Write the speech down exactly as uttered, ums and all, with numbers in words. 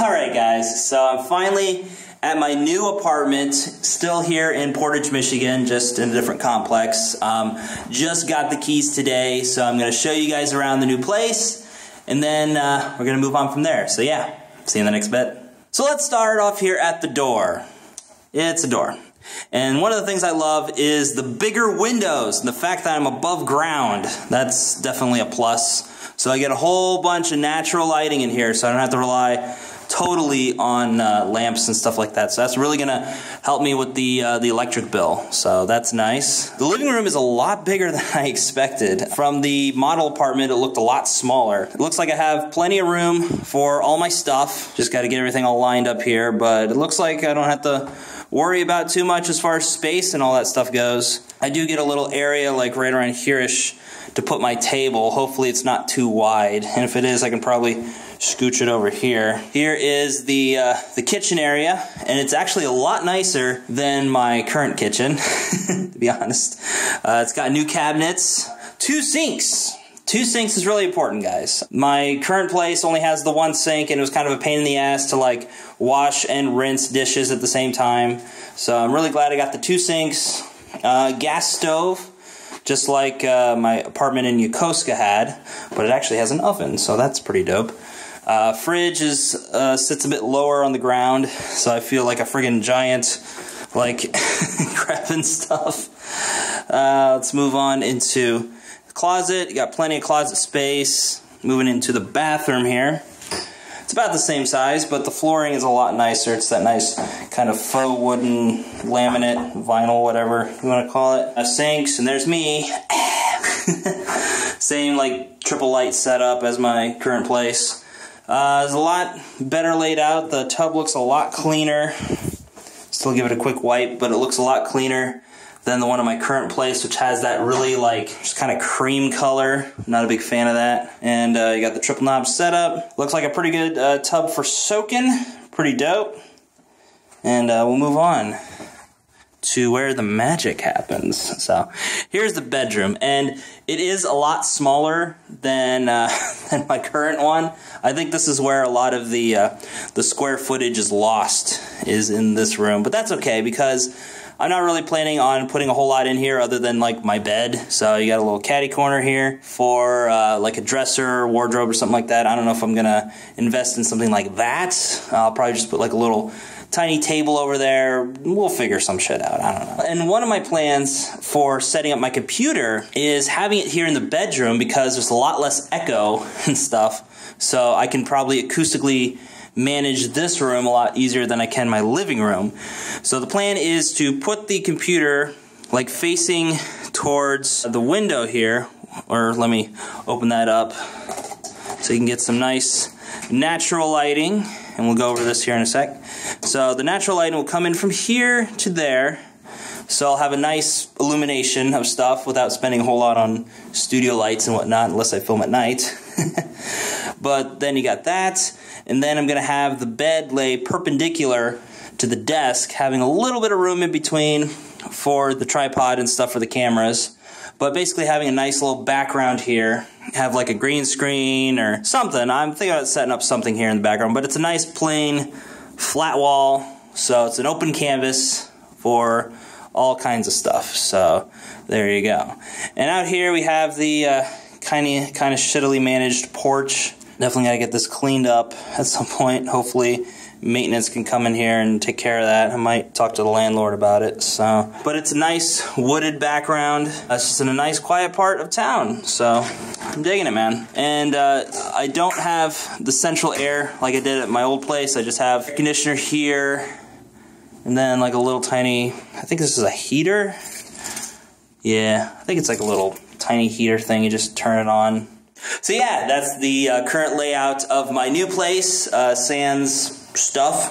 Alright guys, so I'm finally at my new apartment, still here in Portage, Michigan, just in a different complex. Um, just got the keys today, so I'm going to show you guys around the new place, and then uh, we're going to move on from there. So yeah, see you in the next bit. So let's start off here at the door. It's a door. And one of the things I love is the bigger windows and the fact that I'm above ground. That's definitely a plus. So I get a whole bunch of natural lighting in here, so I don't have to rely totally on uh, lamps and stuff like that. So that's really gonna help me with the uh, the electric bill. So that's nice. The living room is a lot bigger than I expected. From the model apartment, it looked a lot smaller. It looks like I have plenty of room for all my stuff. Just gotta get everything all lined up here, but it looks like I don't have to worry about too much as far as space and all that stuff goes. I do get a little area like right around here-ish to put my table. Hopefully it's not too wide, and if it is, I can probably scooch it over here. Here is the uh, the kitchen area, and it's actually a lot nicer than my current kitchen, to be honest. Uh, it's got new cabinets, two sinks. Two sinks is really important, guys. My current place only has the one sink, and it was kind of a pain in the ass to like wash and rinse dishes at the same time. So I'm really glad I got the two sinks. Uh, gas stove, just like uh, my apartment in Yokosuka had, but it actually has an oven, so that's pretty dope. Uh, fridge is uh, sits a bit lower on the ground, so I feel like a friggin' giant, like, grabbing stuff. Uh, let's move on into the closet. You got plenty of closet space. Moving into the bathroom here. It's about the same size, but the flooring is a lot nicer. It's that nice kind of faux wooden laminate, vinyl, whatever you want to call it. Uh, sinks, and there's me. Same like triple light setup as my current place. Uh, it's a lot better laid out. The tub looks a lot cleaner. Still give it a quick wipe, but it looks a lot cleaner than the one in my current place, which has that really like just kind of cream color. Not a big fan of that. And uh, you got the triple knob setup. Looks like a pretty good uh, tub for soaking. Pretty dope. And uh, we'll move on to where the magic happens. So here's the bedroom, and it is a lot smaller than uh, than my current one. I think this is where a lot of the uh, the square footage is lost, is in this room, but that's okay because I'm not really planning on putting a whole lot in here other than like my bed. So you got a little caddy corner here for uh, like a dresser, wardrobe, or something like that. I don't know if I'm gonna invest in something like that. I'll probably just put like a little tiny table over there. We'll figure some shit out. I don't know. And one of my plans for setting up my computer is having it here in the bedroom because there's a lot less echo and stuff. So I can probably acoustically manage this room a lot easier than I can my living room. So the plan is to put the computer like facing towards the window here, or let me open that up so you can get some nice natural lighting, and we'll go over this here in a sec. So the natural lighting will come in from here to there, so I'll have a nice illumination of stuff without spending a whole lot on studio lights and whatnot, unless I film at night. But then you got that, and then I'm going to have the bed lay perpendicular to the desk, having a little bit of room in between for the tripod and stuff for the cameras, but basically having a nice little background here. Have like a green screen or something. I'm thinking about setting up something here in the background, but it's a nice plain flat wall, so it's an open canvas for all kinds of stuff. So there you go. And out here we have the uh, kind of kind of shittily managed porch. Definitely gotta get this cleaned up at some point. Hopefully maintenance can come in here and take care of that. I might talk to the landlord about it. So, but it's a nice wooded background. It's just in a nice quiet part of town. So I'm digging it, man. And uh, I don't have the central air like I did at my old place. I just have air conditioner here, and then like a little tiny, I think this is a heater. Yeah, I think it's like a little tiny heater thing. You just turn it on. So yeah, that's the uh, current layout of my new place, uh, sans stuff.